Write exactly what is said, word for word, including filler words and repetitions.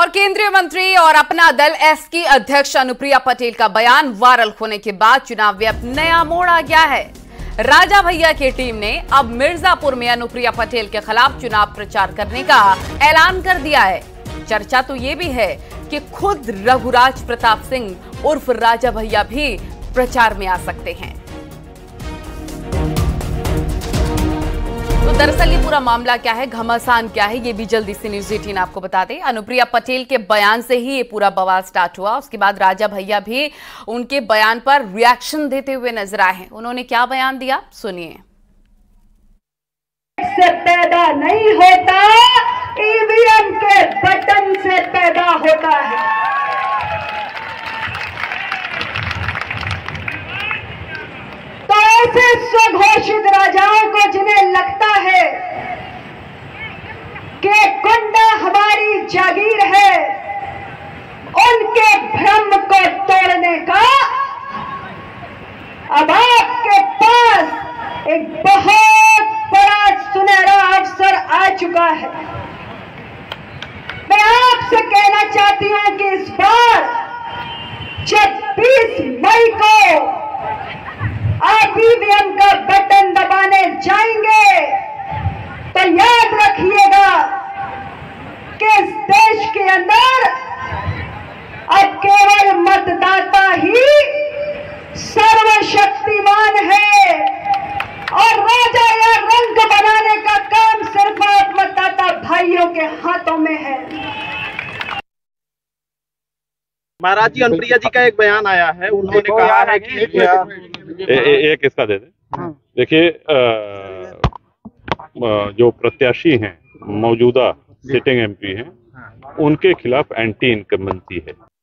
और केंद्रीय मंत्री और अपना दल एस की अध्यक्ष अनुप्रिया पटेल का बयान वायरल होने के बाद चुनाव में अब नया मोड़ आ गया है। राजा भैया की टीम ने अब मिर्जापुर में अनुप्रिया पटेल के खिलाफ चुनाव प्रचार करने का ऐलान कर दिया है। चर्चा तो ये भी है कि खुद रघुराज प्रताप सिंह उर्फ राजा भैया भी प्रचार में आ सकते हैं। तो दरअसल ये पूरा मामला क्या है, घमासान क्या है, ये भी जल्दी से न्यूज़ अठारह आपको बता दें। अनुप्रिया पटेल के बयान से ही ये पूरा बवाल स्टार्ट हुआ। उसके बाद राजा भैया भी उनके बयान पर रिएक्शन देते हुए नजर आए हैं। उन्होंने क्या बयान दिया, सुनिए। इससे पैदा नहीं होता, ईवीएम के बटन से पैदा होता है। तो ऐसे स्वघोषित राजाओं को जिन्हें लगता है कि गुंडा हमारी जागीर है, उनके भ्रम को तोड़ने का अब आपके पास एक बहुत बड़ा सुनहरा अवसर आ चुका है। मैं आपसे कहना चाहती हूं कि इस बार छब्बीस मई को आप ईवीएम का बटन दबाने जाएंगे तो याद रखिएगा कि इस देश के अंदर अब केवल मतदाता ही सर्वशक्तिमान है और राजा या रंग बनाने का काम सिर्फ आप मतदाता भाइयों के हाथों में है। महाराज जी, अनुप्रिया जी का एक बयान आया है, उन्होंने कहा है कि एक, ए, एक इसका दे दें। देखिए, जो प्रत्याशी हैं, मौजूदा सिटिंग एमपी हैं, उनके खिलाफ एंटी इनकम्बेंसी है।